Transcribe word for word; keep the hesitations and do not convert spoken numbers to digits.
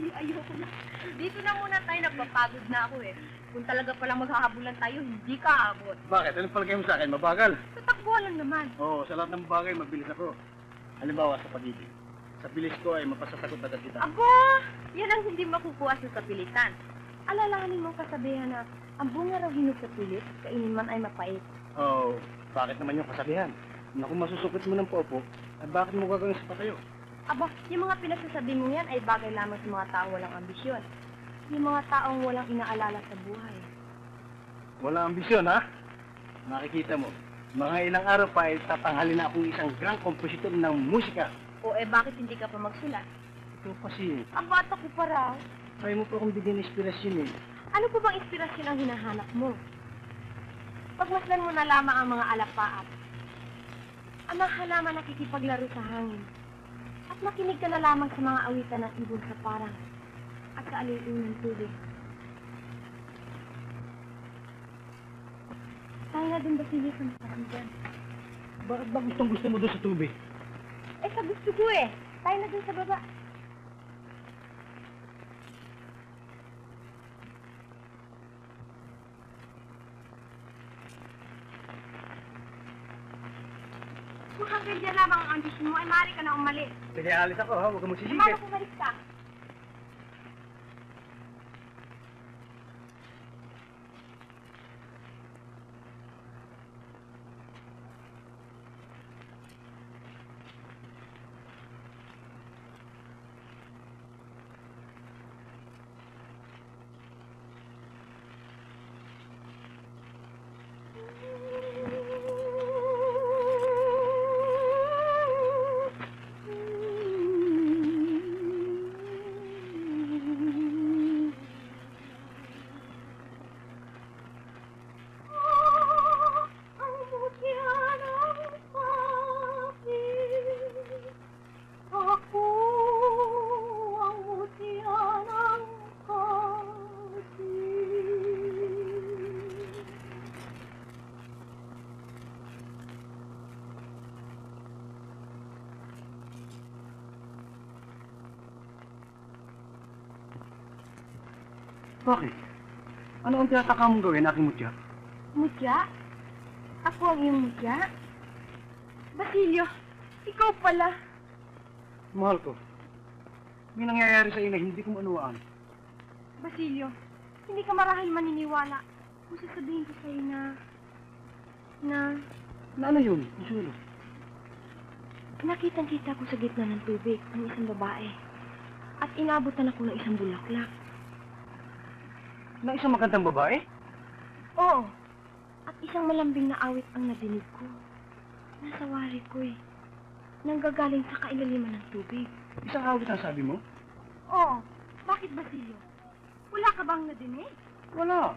Basilio, ayoko na. Dito na muna tayo, nagpapagod na ako eh. Kung talaga palang maghahabulan tayo, hindi ka abot. Bakit? Anong palagay mo sa akin? Mabagal? Sa takbuhan lang naman. Oo, sa lahat ng bagay, mabilis ako. Halimbawa, sa pag-ibig. Sa bilis ko ay mapasasagot agad kita. Aba! Yan ang hindi makukuha sa kapilitan. Alalahanin mo kasabihan na ang bunga raw hinog sa pilit, kainin man ay mapait. Oo, oh, bakit naman yung kasabihan? Naku, masusukit mo ng poopo, ay bakit mo gagawin sa patayo? Aba, yung mga pinasasabi mo yan ay bagay lamang sa mga taong walang ambisyon. Yung mga taong walang inaalala sa buhay. Walang ambisyon, ha? Nakikita mo, mga ilang araw pa ay tatanghalin na akong isang grand kompositor ng musika. O eh, bakit hindi ka pa magsulat? Ito kasi... Ang bata ko pa raw. Try mo pa akong bigyan inspirasyon eh. Ano po bang inspirasyon ang hinahanap mo? Pagmasdan mo na lamang ang mga alapaap. Ang mga halaman nakikipaglaro sa hangin. At makinig ka na lamang sa mga awitan ng ibon sa parang. At kaalitin ng tubig. Tayo na din, Basilio, sa parang dyan. Bakit ba gustong gusto mo doon sa tubig? Eh, sa gusto ko eh. Tayo na dun sa baba. Kung hanggang dyan lamang ang ambisyon mo, ay maaari ka na umalis. Pwede alis ako, ha? Huwag ka magsisigit. Ay, makumalis ka. Bakit? Ano ang tiyataka mong gawin, aking mutya? Mutya? Ako ang iyong mutya? Basilio, ikaw pala. Mahal ko, may nangyayari sa iyo na hindi ko manuwaan. Basilio, hindi ka marahil maniniwala kung sasabihin ko sa iyo na... na... Na ano yun? Masulo. Nakitang-kita ko sa gitna ng tubig ang isang babae. At inabutan ako ng isang bulaklak. Na isang magandang babae? Oo. At isang malambing na awit ang nadinig ko. Nasa wari ko eh. Nanggagaling sa kailaliman ng tubig. Isang awit ang sabi mo? Oo. Bakit, Basilio? Wala ka bang nadinig? Wala.